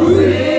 Woo!